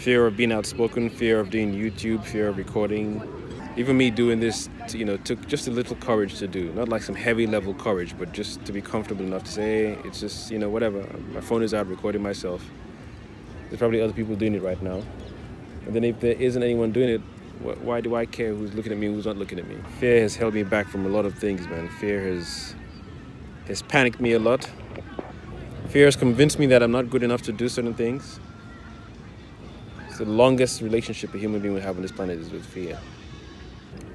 Fear of being outspoken, fear of doing YouTube, fear of recording. Even me doing this, took just a little courage to do. Not like some heavy level courage, but just to be comfortable enough to say, hey, it's just, whatever. My phone is out recording myself. There's probably other people doing it right now. And then if there isn't anyone doing it, why do I care who's looking at me, who's not looking at me? Fear has held me back from a lot of things, man. Fear has panicked me a lot. Fear has convinced me that I'm not good enough to do certain things. It's the longest relationship a human being would have on this planet is with fear.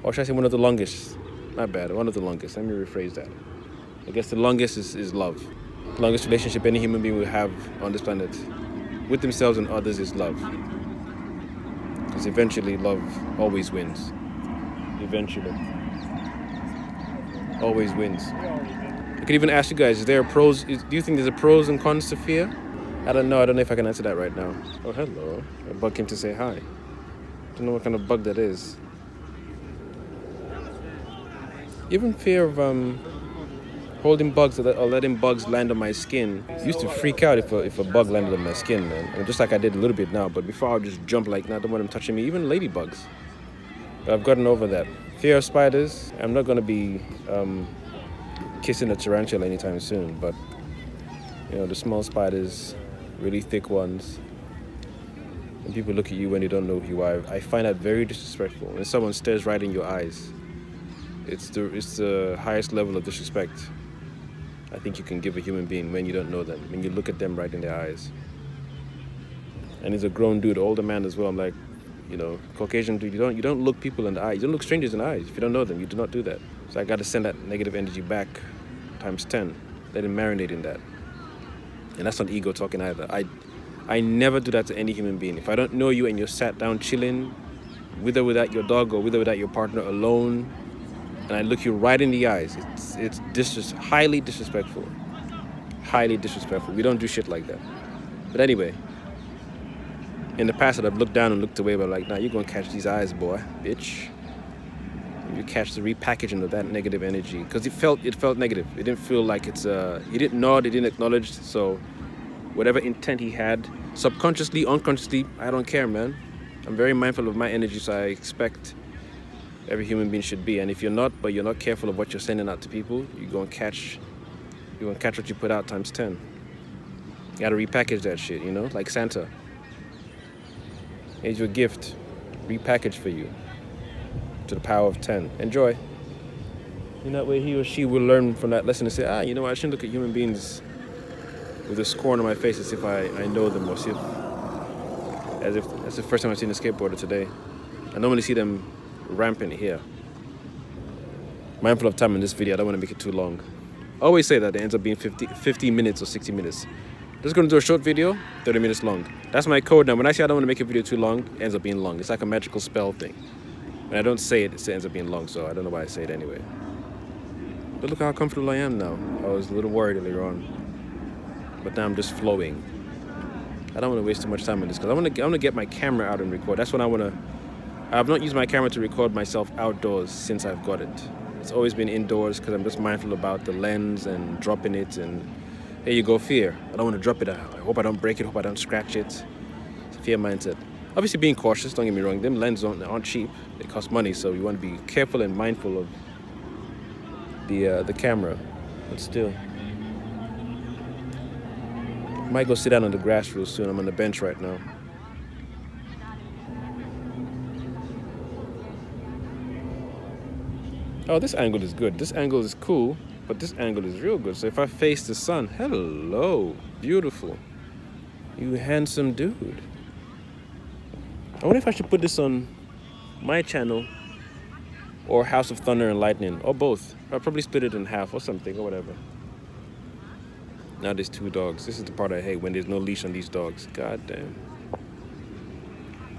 Or should I say one of the longest? Not bad, one of the longest. Let me rephrase that. I guess the longest is love. The longest relationship any human being will have on this planet with themselves and others is love. Because eventually love always wins. Eventually. Always wins. I could even ask you guys, do you think there's a pros and cons to fear? I don't know if I can answer that right now. Oh, hello. A bug came to say hi. I don't know what kind of bug that is. Even fear of holding bugs or letting bugs land on my skin. I used to freak out if a bug landed on my skin, man. I mean, just like I did a little bit now, but before I would just jump like, nah, I don't want them touching me, even ladybugs. But I've gotten over that. Fear of spiders. I'm not going to be kissing a tarantula anytime soon, but the small spiders, really thick ones. And people look at you when they don't know who you are. I find that very disrespectful. When someone stares right in your eyes, it's the highest level of disrespect I think you can give a human being when you don't know them, when you look at them right in their eyes. And he's a grown dude, older man as well. I'm like, Caucasian dude, you don't look people in the eye. You don't look strangers in the eyes. If you don't know them, you do not do that. So I got to send that negative energy back times 10. Let him marinate in that. And that's not ego talking either. I never do that to any human being. If I don't know you and you're sat down chilling, with or without your dog or with or without your partner, alone, and I look you right in the eyes, it's highly disrespectful. Highly disrespectful. We don't do shit like that. But anyway, in the past I've looked down and looked away, but I'm like, nah, you're gonna catch these eyes, boy, bitch. You catch the repackaging of that negative energy, because it felt negative. It didn't feel like he didn't nod, he didn't acknowledge. So whatever intent he had, subconsciously, unconsciously, I don't care, man. I'm very mindful of my energy, so I expect every human being should be. And if you're not careful of what you're sending out to people, you're gonna catch what you put out times 10. You gotta repackage that shit, like Santa. Here's your gift, repackaged for you to the power of 10. Enjoy. In that way, he or she will learn from that lesson and say, ah, I shouldn't look at human beings with a scorn on my face as if I know them, or as if that's the first time I've seen a skateboarder today. I normally see them rampant here. Mindful of time in this video, I don't want to make it too long. I always say that it ends up being 15 minutes or 60 minutes. Just gonna do a short video, 30 minutes long. That's my code now. When I say I don't want to make a video too long, it ends up being long. It's like a magical spell thing. When I don't say it, it ends up being long, so I don't know why I say it anyway. But look how comfortable I am now. I was a little worried earlier on, but now I'm just flowing. I don't want to waste too much time on this, because I want to get my camera out and record. That's when I have not used my camera to record myself outdoors since I've got it. It's always been indoors, because I'm just mindful about the lens and dropping it, and there you go, fear. I don't want to drop it. I hope I don't break it, hope I don't scratch it. It's a fear mindset. Obviously being cautious, don't get me wrong, them lenses aren't cheap. They cost money, so you want to be careful and mindful of the camera. But still. I might go sit down on the grass real soon. I'm on the bench right now. Oh, this angle is good. This angle is cool, but this angle is real good. So if I face the sun, hello, beautiful. You handsome dude. I wonder if I should put this on my channel or House of Thunder and Lightning, or both. I'll probably split it in half or something, or whatever. Now there's two dogs. This is the part I hate, when there's no leash on these dogs. God damn.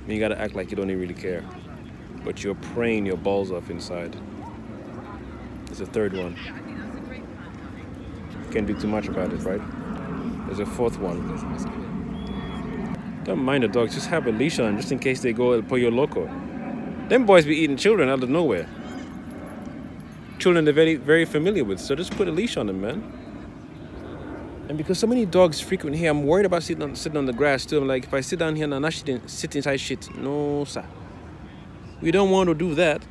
You gotta act like you don't even really care, but you're praying your balls off inside. There's a third one. Can't do too much about it, right? There's a fourth one. Don't mind the dogs, just have a leash on, just in case they go El Pollo Loco. Them boys be eating children out of nowhere. Children they're very, very familiar with, so just put a leash on them, man. And because so many dogs frequent here, I'm worried about sitting on the grass too. I'm like, if I sit down here and I shouldn't sit inside shit. No, sir. We don't want to do that.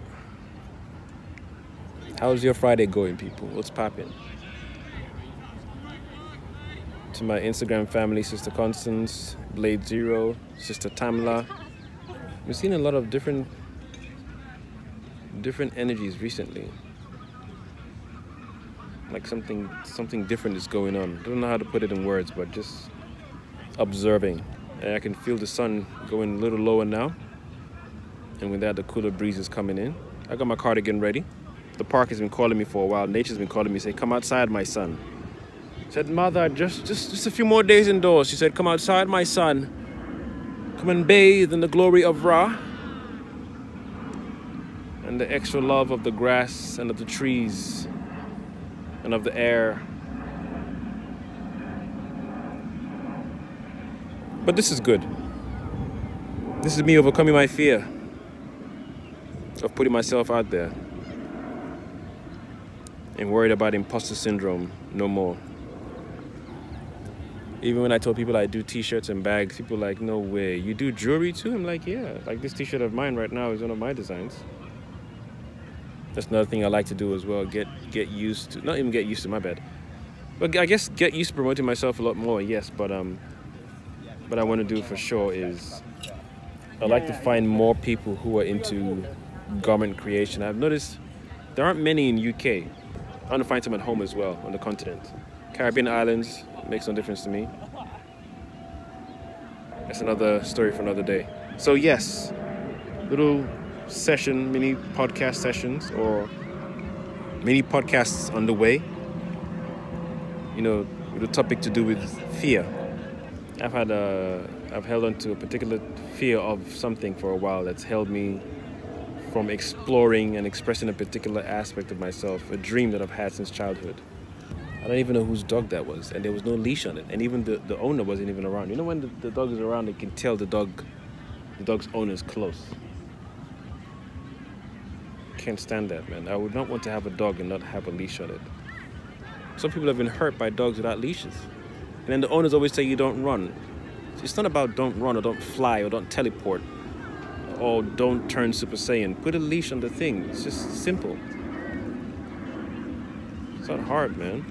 How's your Friday going, people? What's popping? To my Instagram family, Sister Constance, Blade Zero, Sister Tamla. We've seen a lot of different energies recently. Like something different is going on. I don't know how to put it in words, but just observing. And I can feel the sun going a little lower now. And with that, the cooler breeze is coming in. I got my cardigan ready. The park has been calling me for a while. Nature's been calling me, saying, come outside, my son. I said, mother, just a few more days indoors. She said, come outside, my son. Come and bathe in the glory of Ra. And the extra love of the grass and of the trees. And of the air. But this is good. This is me overcoming my fear of putting myself out there and worried about imposter syndrome no more. Even when I told people I do t-shirts and bags, people like, no way, you do jewelry too? I'm like, yeah, like this t-shirt of mine right now is one of my designs. That's another thing I like to do as well, get used to, not even get used to, my bad. But I guess get used to promoting myself a lot more, yes, but what I want to do for sure is I like to find more people who are into garment creation. I've noticed there aren't many in UK. I want to find some at home as well, on the continent. Caribbean islands, makes no difference to me. That's another story for another day. So yes, little session, mini podcast sessions or mini podcasts on the way, you know, with a topic to do with fear. I've held on to a particular fear of something for a while that's held me from exploring and expressing a particular aspect of myself, a dream that I've had since childhood. I don't even know whose dog that was, and there was no leash on it, and even the owner wasn't even around. You know, when the dog is around, you can tell the dog's owner is close. Can't stand that, man. I would not want to have a dog and not have a leash on it. Some people have been hurt by dogs without leashes. And then the owners always say you don't run. So it's not about don't run or don't fly or don't teleport or don't turn Super Saiyan. Put a leash on the thing. It's just simple. It's not hard, man.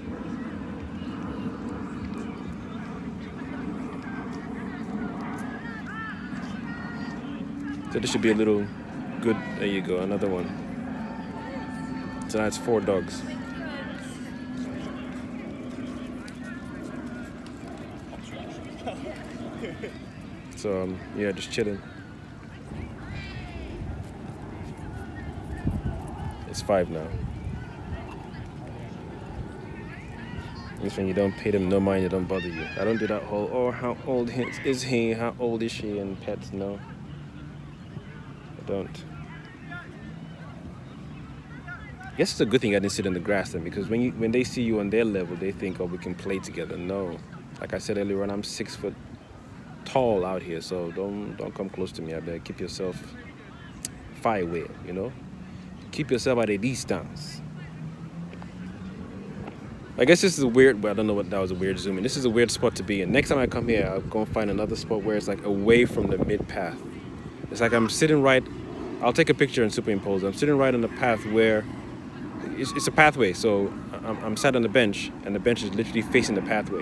So this should be a little good. There you go, another one. So that's 4 dogs. So yeah, just chilling. It's 5 now. It's when you don't pay them no mind, they don't bother you. I don't do that whole, oh, how old is he? How old is she? And pets, no. I don't. I guess it's a good thing I didn't sit in the grass then, because when they see you on their level, they think, oh, we can play together. No, like I said earlier on, I'm 6 foot tall out here, so don't come close to me. I better keep yourself far away, you know? Keep yourself at a distance. I guess this is a weird, well, I don't know what that was, a weird zoom in. This is a weird spot to be in. Next time I come here, I'll go and find another spot where it's like away from the mid path. It's like I'm sitting right, I'll take a picture and superimpose. I'm sitting right on the path where it's a pathway, so I'm sat on the bench, and the bench is literally facing the pathway.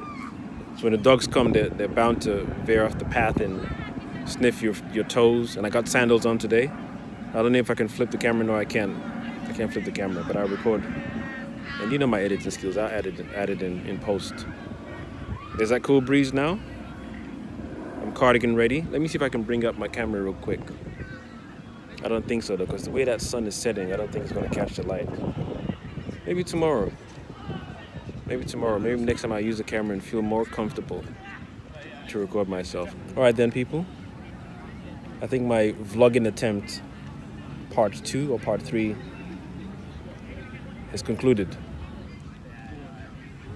So when the dogs come, they're bound to veer off the path and sniff your toes. And I got sandals on today. I don't know if I can flip the camera. No, I can. I can't flip the camera, but I record. And you know my editing skills. I added in post. There's that cool breeze now. I'm cardigan ready. Let me see if I can bring up my camera real quick. I don't think so, though, because the way that sun is setting, I don't think it's going to catch the light. Maybe tomorrow. Maybe tomorrow. Maybe next time I use the camera and feel more comfortable to record myself. All right, then, people. I think my vlogging attempt, part 2 or part 3, is concluded.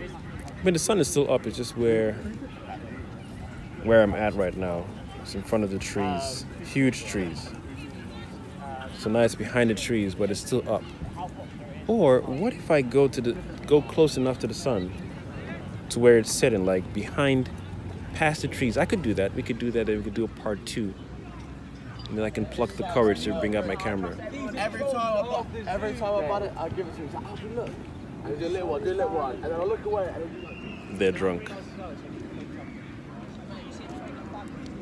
I mean, the sun is still up. It's just where I'm at right now. It's in front of the trees, huge trees. So now it's behind the trees, but it's still up. Or what if I go close enough to the sun to where it's sitting, like behind, past the trees. I could do that. We could do that, and we could do a part two. And then I can pluck the courage to bring out my camera. Every time about it, I'll give it to you. Like, oh, look. There's a little one, do a little one. And then I'll look away. And they're drunk.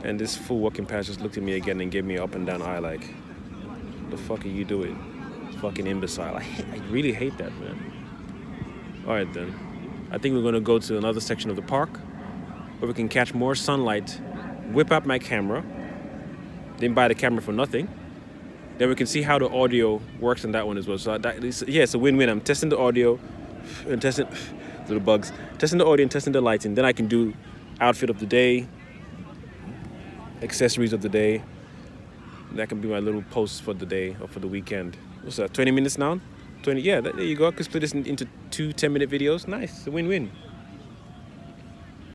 And this fool walking past just looked at me again and gave me an up and down eye like, what the fuck are you doing? Fucking imbecile. I really hate that, man. All right, then. I think we're going to go to another section of the park where we can catch more sunlight, whip out my camera. Didn't buy the camera for nothing. Then we can see how the audio works on that one as well. So that is, yeah, it's a win-win. I'm testing the audio and testing little bugs, testing the audio and testing the lighting. Then I can do outfit of the day, accessories of the day. That can be my little post for the day or for the weekend. What's that? 20 minutes now? 20? Yeah, there you go. I could split this into two 10-minute videos. Nice, a win-win.